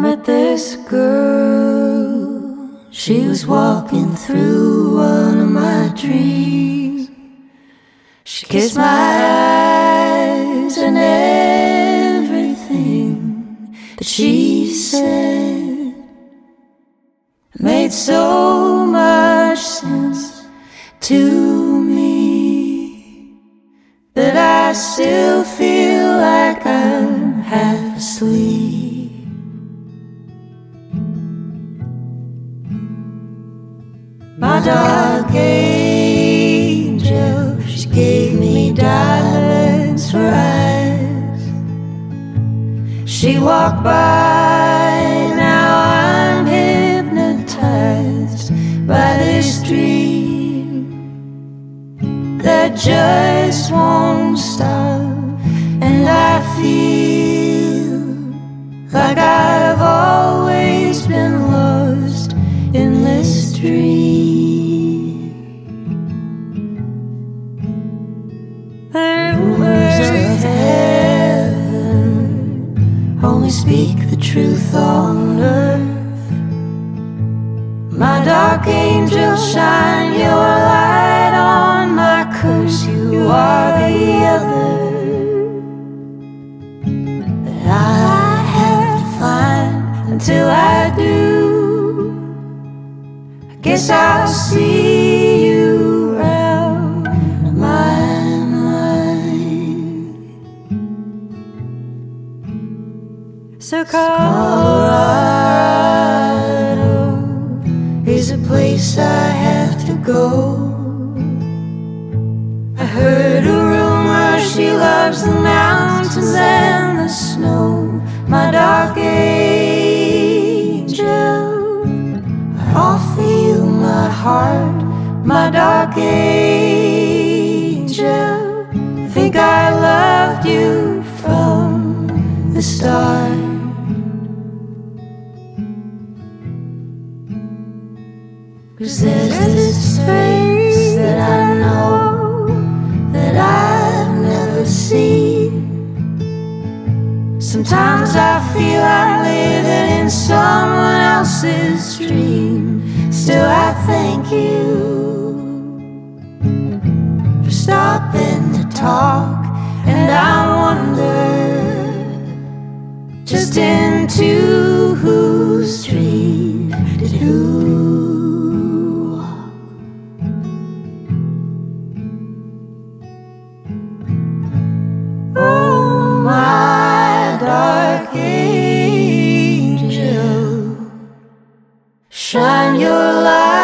met this girl. She was walking through one of my dreams. She kissed my eyes and everything that she said made so much sense to me that I still feel like I'm half asleep. My dark angel, she gave me diamonds for eyes. She walked by, now I'm hypnotized by this dream that just won't stop. And I feel like I've always been lost in this dream. Speak the truth on earth. My dark angel, shine your light on my curse. You are the other that I have to find. Until I do, I guess I'll see you round my So Colorado is a place I have to go. I heard a rumor she loves the mountains and the snow. My dark angel, I offer you my heart. My dark angel, I think I loved you from the start. Cause there's this face that I know that I've never seen. Sometimes I feel I'm living in someone else's dream. Still I thank you for stopping to talk. And I wonder just into whose dream did who Angel, shine your light.